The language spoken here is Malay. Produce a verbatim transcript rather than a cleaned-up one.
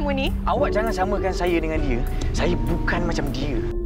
semua ni? Awak jangan samakan saya dengan dia. Saya bukan macam dia.